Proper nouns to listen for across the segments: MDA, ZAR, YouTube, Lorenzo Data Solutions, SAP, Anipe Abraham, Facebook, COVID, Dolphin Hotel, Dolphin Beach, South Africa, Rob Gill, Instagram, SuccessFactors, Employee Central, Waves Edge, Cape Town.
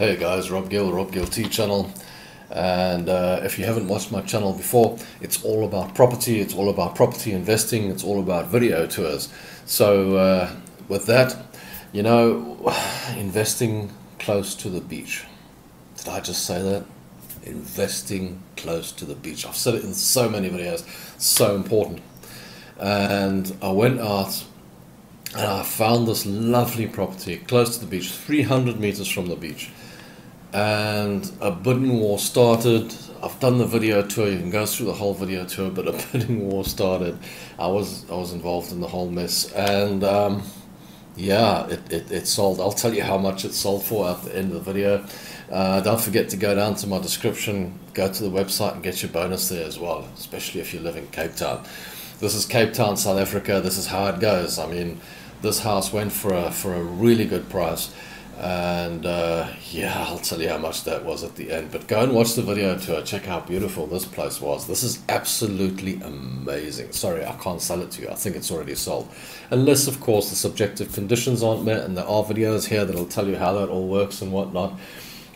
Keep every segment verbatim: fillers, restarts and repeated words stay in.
Hey guys, Rob Gill, Rob Gill T channel, and uh, if you haven't watched my channel before, it's all about property, it's all about property investing, it's all about video tours. So uh, with that, you know, investing close to the beach. Did I just say that? Investing close to the beach. I've said it in so many videos, so important. And I went out and I found this lovely property close to the beach, three hundred meters from the beach, and a bidding war started. I've done the video tour, you can go through the whole video tour, but a bidding war started. I was I was involved in the whole mess, and um, yeah, it, it, it sold. I'll tell you how much it sold for at the end of the video. Uh, don't forget to go down to my description, go to the website and get your bonus there as well, especially if you live in Cape Town. This is Cape Town, South Africa. This is how it goes. I mean, this house went for a for a really good price, and uh, yeah, I'll tell you how much that was at the end. But go and watch the video tour. Check how beautiful this place was. This is absolutely amazing. Sorry, I can't sell it to you. I think it's already sold, unless of course the subjective conditions aren't met, and there are videos here that'll tell you how that all works and whatnot.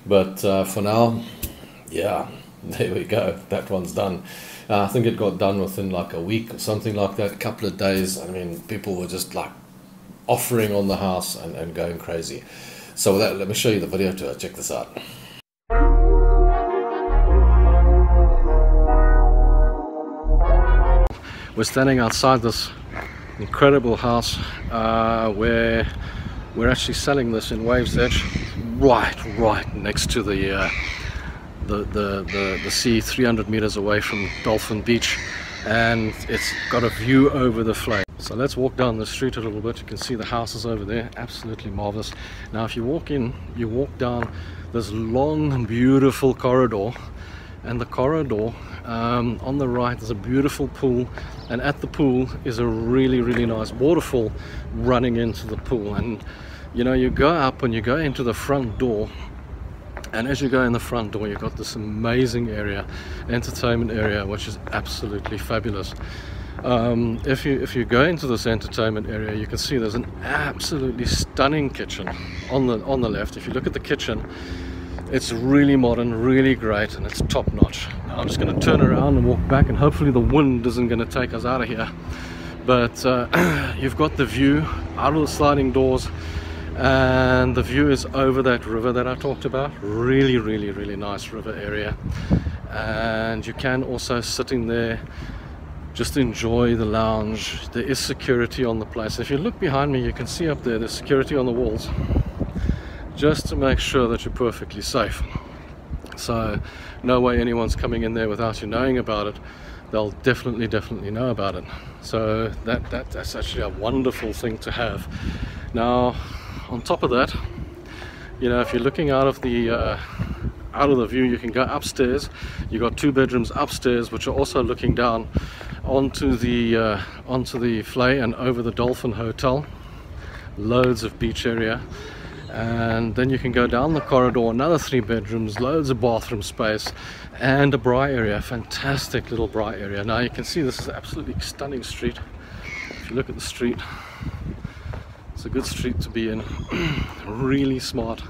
But uh, for now, yeah. There we go, that one's done. uh, I think it got done within like a week or something like that, a couple of days. I mean, people were just like offering on the house and, and going crazy. So with that, let me show you the video tour. Check this out. We're standing outside this incredible house uh, where we're actually selling this in Waves Edge, right right next to the uh, The, the, the, the sea, three hundred meters away from Dolphin Beach, and it's got a view over the flay. So let's walk down the street a little bit. You can see the houses over there, absolutely marvelous. Now if you walk in, you walk down this long beautiful corridor, and the corridor um, on the right is a beautiful pool, and at the pool is a really really nice waterfall running into the pool. And you know, you go up and you go into the front door, and as you go in the front door, you've got this amazing area, entertainment area, which is absolutely fabulous. Um, if you if you go into this entertainment area, you can see there's an absolutely stunning kitchen on the on the left. If you look at the kitchen, it's really modern, really great, and it's top notch. Now I'm just going to turn around and walk back, and hopefully the wind isn't going to take us out of here. But uh, you've got the view out of the sliding doors, and the view is over that river that I talked about. Really really really nice river area, and you can also sit in there, just enjoy the lounge. There is security on the place. If you look behind me, you can see up there there's security on the walls, just to make sure that you're perfectly safe. So no way anyone's coming in there without you knowing about it. They'll definitely definitely know about it. So that, that that's actually a wonderful thing to have. Now on top of that, you know, if you're looking out of the uh, out of the view, you can go upstairs. You've got two bedrooms upstairs, which are also looking down onto the uh, onto the flay and over the Dolphin Hotel. Loads of beach area, and then you can go down the corridor. Another three bedrooms, loads of bathroom space, and a braai area. Fantastic little braai area. Now you can see this is absolutely stunning street. If you look at the street, a good street to be in. Really smart.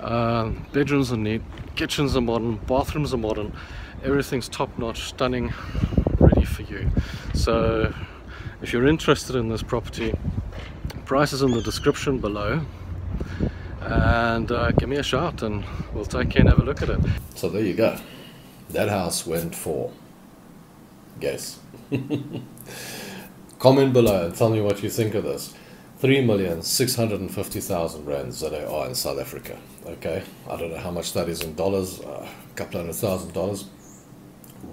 Uh, bedrooms are neat, kitchens are modern, bathrooms are modern, everything's top-notch, stunning, ready for you. So if you're interested in this property, price is in the description below, and uh, give me a shout and we'll take care and have a look at it. So there you go, that house went for, guess. Comment below and tell me what you think of this. three million six hundred fifty thousand rand Z A R in South Africa. Okay, I don't know how much that is in dollars, uh, a couple hundred thousand dollars.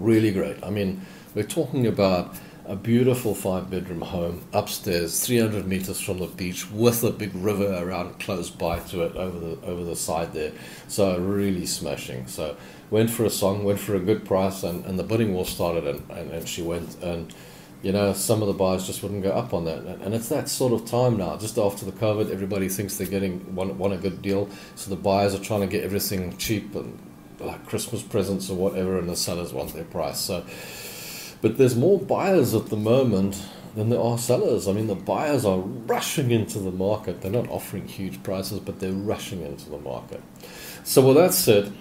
Really great. I mean, we're talking about a beautiful five bedroom home upstairs, three hundred meters from the beach, with a big river around close by to it over the over the side there. So really smashing. So went for a song, went for a good price, and, and the bidding war started, and, and, and she went, and you know, some of the buyers just wouldn't go up on that. And it's that sort of time now, just after the COVID, everybody thinks they're getting one, one a good deal, so the buyers are trying to get everything cheap, and like Christmas presents or whatever, and the sellers want their price. So, but there's more buyers at the moment than there are sellers. I mean, the buyers are rushing into the market. They're not offering huge prices, but they're rushing into the market. So well, that's it.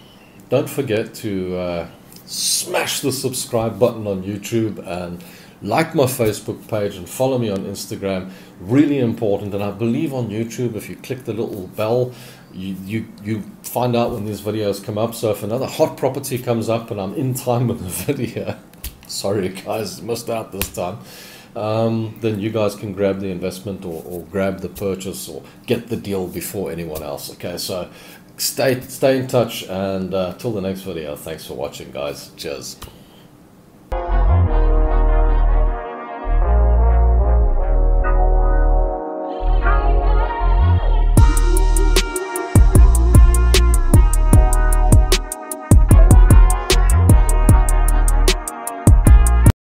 Don't forget to uh, smash the subscribe button on YouTube and like my Facebook page and follow me on Instagram. Really important. And I believe on YouTube, if you click the little bell, you, you, you find out when these videos come up. So if another hot property comes up and I'm in time with the video, sorry guys, missed out this time, um, then you guys can grab the investment or, or grab the purchase or get the deal before anyone else. Okay, so stay, stay in touch, and uh, till the next video, thanks for watching guys. Cheers.